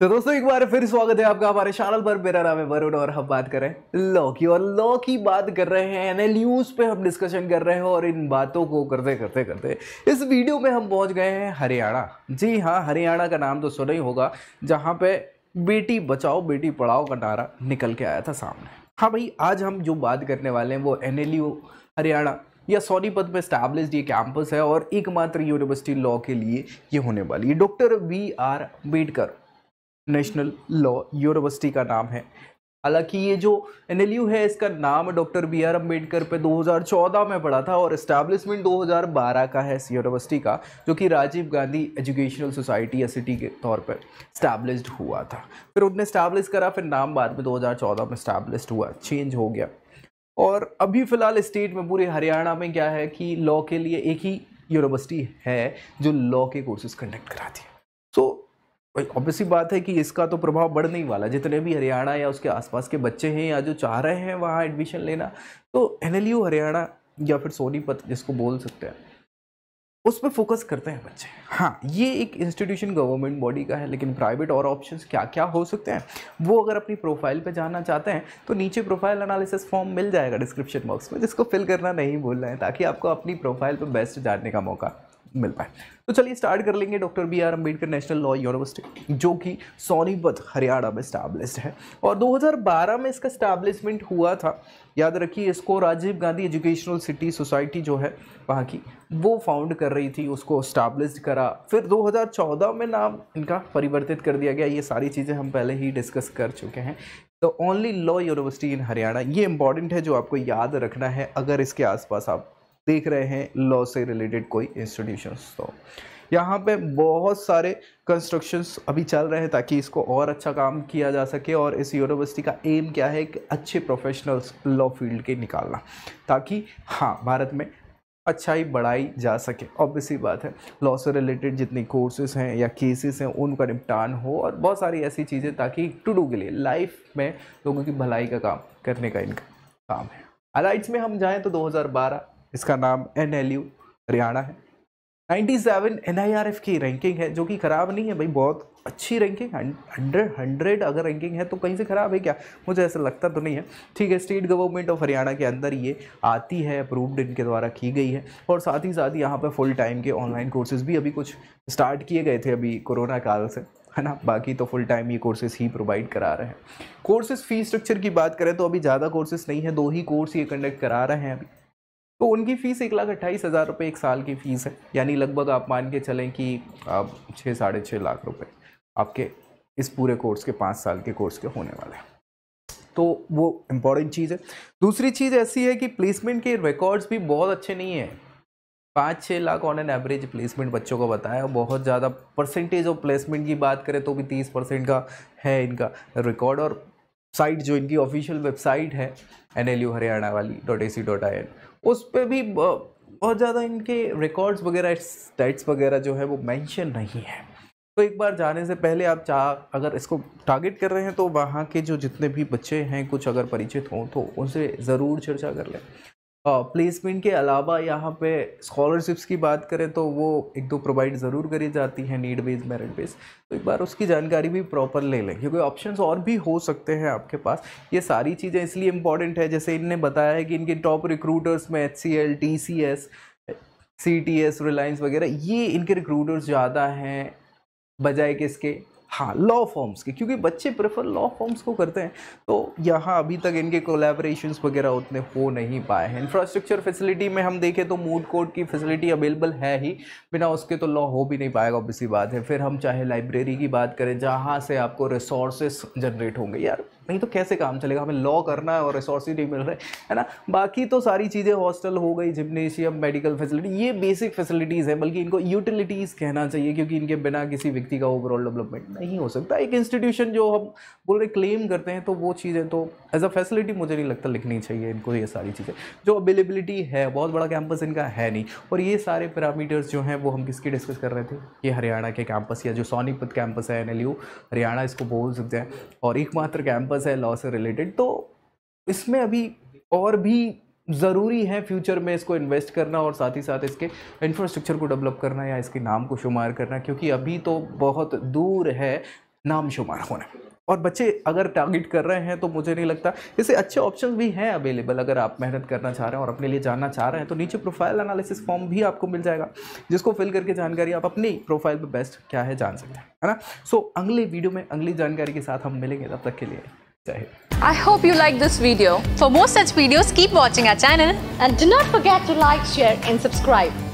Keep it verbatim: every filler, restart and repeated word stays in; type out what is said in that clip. तो दोस्तों एक बार फिर स्वागत है आपका हमारे चैनल पर। मेरा नाम है वरुण और हम बात कर रहे हैं लॉ की, और लॉ की बात कर रहे हैं, एनएलयूज़ पे हम डिस्कशन कर रहे हैं। और इन बातों को करते करते करते इस वीडियो में हम पहुंच गए हैं हरियाणा। जी हाँ, हरियाणा का नाम तो सुना ही होगा, जहाँ पे बेटी बचाओ बेटी पढ़ाओ का नारा निकल के आया था सामने। हाँ भाई, आज हम जो बात करने वाले हैं वो एनएलयू हरियाणा या सोनीपत में स्टैब्लिश्ड ये कैंपस है, और एकमात्र यूनिवर्सिटी लॉ के लिए ये होने वाली है। Doctor B R Ambedkar national law university का नाम है। हालांकि ये जो एनएलयू है इसका नाम डॉक्टर बी आर अम्बेडकर पे दो हज़ार चौदह में पड़ा था, और इस्टेब्लिशमेंट दो हज़ार बारह का है इस यूनिवर्सिटी का, जो कि राजीव गांधी एजुकेशनल सोसाइटी या सिटी के तौर पे इस्टेब्लिश्ड हुआ था। फिर उनने इस्टेब्लिश करा, फिर नाम बाद में दो हज़ार चौदह में इस्टेब्लिश्ड हुआ, चेंज हो गया। और अभी फ़िलहाल स्टेट में पूरे हरियाणा में क्या है कि लॉ के लिए एक ही यूनिवर्सिटी है जो लॉ के कोर्सेज कंडक्ट कराती है। सो ऑब्वियसली बात है कि इसका तो प्रभाव बढ़ नहीं वाला। जितने भी हरियाणा या उसके आसपास के बच्चे हैं या जो चाह रहे हैं वहाँ एडमिशन लेना, तो एनएलयू हरियाणा या फिर सोनीपत जिसको बोल सकते हैं उस पर फोकस करते हैं बच्चे। हाँ, ये एक इंस्टीट्यूशन गवर्नमेंट बॉडी का है, लेकिन प्राइवेट और ऑप्शंस क्या क्या हो सकते हैं वो अगर अपनी प्रोफाइल पर जाना चाहते हैं तो नीचे प्रोफाइल एनालिसिस फॉर्म मिल जाएगा डिस्क्रिप्शन बॉक्स में, जिसको फिल करना नहीं भूलना है, ताकि आपको अपनी प्रोफाइल पर बेस्ट जानने का मौका मिल पाए। तो चलिए स्टार्ट कर लेंगे। Doctor B R Ambedkar national law university, जो कि सोनीपत हरियाणा में स्टैब्लिश्ड है, और दो हज़ार बारह में इसका स्टैब्लिशमेंट हुआ था। याद रखिए, इसको Rajiv Gandhi educational city society जो है वहाँ की, वो फाउंड कर रही थी, उसको स्टैब्लिश्ड करा। फिर दो हज़ार चौदह में नाम इनका परिवर्तित कर दिया गया। ये सारी चीज़ें हम पहले ही डिस्कस कर चुके हैं। The only law university in Haryana, ये इंपॉर्टेंट है जो आपको याद रखना है अगर इसके आसपास आप देख रहे हैं लॉ से रिलेटेड कोई इंस्टीट्यूशंस। तो यहाँ पे बहुत सारे कंस्ट्रक्शंस अभी चल रहे हैं ताकि इसको और अच्छा काम किया जा सके, और इस यूनिवर्सिटी का एम क्या है कि अच्छे प्रोफेशनल्स लॉ फील्ड के निकालना, ताकि हाँ भारत में अच्छाई बढ़ाई जा सके। ऑब्वियसली बात है, लॉ से रिलेटेड जितनी कोर्सेज हैं या केसेस हैं उनका निपटान हो, और बहुत सारी ऐसी चीज़ें ताकि टू डू के लिए लाइफ में लोगों की भलाई का काम करने का इनका काम है। हाइलाइट्स में हम जाएँ तो दो हज़ार बारह इसका नाम एनएलयू हरियाणा है। सत्तानवे एनआईआरएफ की रैंकिंग है, जो कि ख़राब नहीं है भाई, बहुत अच्छी रैंकिंग। हंड्रेड हंड्रेड अगर रैंकिंग है तो कहीं से ख़राब है क्या? मुझे ऐसा लगता तो नहीं है। ठीक है, स्टेट गवर्नमेंट ऑफ हरियाणा के अंदर ये आती है, अप्रूव्ड इनके द्वारा की गई है। और साथ ही साथ यहाँ पे फुल टाइम के ऑनलाइन कोर्सेज़ भी अभी कुछ स्टार्ट किए गए थे अभी कोरोना काल से, है ना। बाकी तो फुल टाइम ये कोर्सेज़ ही प्रोवाइड करा रहे हैं। कोर्सेज़ फ़ी स्ट्रक्चर की बात करें तो अभी ज़्यादा कोर्सेज़ नहीं है, दो ही कोर्स ये कंडक्ट करा रहे हैं अभी। तो उनकी फ़ीस एक लाख अट्ठाईस हज़ार रुपये एक साल की फ़ीस है, यानी लगभग आप मान के चलें कि आप छः साढ़े छः लाख रुपए आपके इस पूरे कोर्स के पाँच साल के कोर्स के होने वाले हैं। तो वो इम्पॉर्टेंट चीज़ है। दूसरी चीज़ ऐसी है कि प्लेसमेंट के रिकॉर्ड्स भी बहुत अच्छे नहीं हैं। पाँच छः lakh on an average placement बच्चों को बताया। बहुत ज़्यादा परसेंटेज ऑफ प्लेसमेंट की बात करें तो भी तीस परसेंट का है इनका रिकॉर्ड। और साइट जो इनकी ऑफिशियल वेबसाइट है एनएलयू हरियाणा वाली dot A C dot I N, उस पर भी बहुत ज़्यादा इनके रिकॉर्ड्स वगैरह स्टैट्स वगैरह जो है वो मेंशन नहीं है। तो एक बार जाने से पहले आप चाह अगर इसको टारगेट कर रहे हैं तो वहाँ के जो जितने भी बच्चे हैं कुछ अगर परिचित हों तो उनसे ज़रूर चर्चा कर लें। प्लेसमेंट के अलावा यहाँ पे स्कॉलरशिप्स की बात करें तो वो एक दो प्रोवाइड ज़रूर करी जाती है, नीड बेस्ड मेरिट बेस्ड। तो एक बार उसकी जानकारी भी प्रॉपर ले लें, क्योंकि ऑप्शंस और भी हो सकते हैं आपके पास। ये सारी चीज़ें इसलिए इम्पॉर्टेंट है, जैसे इनने बताया है कि इनके टॉप रिक्रूटर्स में H C L, T C S, C T S, Reliance वगैरह ये इनके रिक्रूटर्स ज़्यादा हैं बजाय के इसके हाँ लॉ फॉर्म्स के, क्योंकि बच्चे प्रेफर लॉ फॉर्म्स को करते हैं। तो यहाँ अभी तक इनके कोलैबोरेशंस वगैरह उतने हो नहीं पाए हैं। इंफ्रास्ट्रक्चर फैसिलिटी में हम देखें तो मूड कोर्ट की फैसिलिटी अवेलेबल है ही, बिना उसके तो लॉ हो भी नहीं पाएगा, ऑब्वियसली बात है। फिर हम चाहे लाइब्रेरी की बात करें जहाँ से आपको रिसोर्सेस जनरेट होंगे, यार नहीं तो कैसे काम चलेगा, हमें लॉ करना है और रिसोर्स ही नहीं मिल रहे, है ना। बाकी तो सारी चीज़ें हॉस्टल हो गई, जिम्नेशियम, मेडिकल फैसिलिटी, ये बेसिक फैसिलिटीज़ हैं, बल्कि इनको यूटिलिटीज़ कहना चाहिए, क्योंकि इनके बिना किसी व्यक्ति का ओवरऑल डेवलपमेंट नहीं हो सकता। एक इंस्टीट्यूशन जो हम बोल रहे क्लेम करते हैं तो वो चीज़ें तो एज अ फैसिलिटी मुझे नहीं लगता लिखनी चाहिए इनको। ये सारी चीज़ें जो अवेलेबिलिटी है, बहुत बड़ा कैंपस इनका है नहीं, और ये सारे पैरामीटर्स जो हैं वो हम किसकी डिस्कस कर रहे थे, ये हरियाणा के कैंपस या जो सोनीपत कैंपस है एनएलयू हरियाणा इसको बोल सकते हैं, और एकमात्र कैंपस है लॉ से रिलेटेड। तो इसमें अभी और भी ज़रूरी है फ्यूचर में इसको इन्वेस्ट करना, और साथ ही साथ इसके इंफ्रास्ट्रक्चर को डेवलप करना या इसके नाम को शुमार करना, क्योंकि अभी तो बहुत दूर है नामशुमार होना है। और बच्चे अगर टारगेट कर रहे हैं तो मुझे नहीं लगता इससे अच्छे ऑप्शंस भी हैं अवेलेबल। अगर आप मेहनत करना चाह रहे हैं और अपने लिए जानना चाह रहे हैं तो नीचे प्रोफाइल एनालिसिस फॉर्म भी आपको मिल जाएगा, जिसको फिल करके जानकारी आप अपनी प्रोफाइल पे बेस्ट क्या है जान सकते हैं, है ना। सो अगले वीडियो में अगली जानकारी के साथ हम मिलेंगे, तब तक के लिए चाहिए। I hope you like this video. For more such videos keep watching our channel and do not forget to like share and subscribe.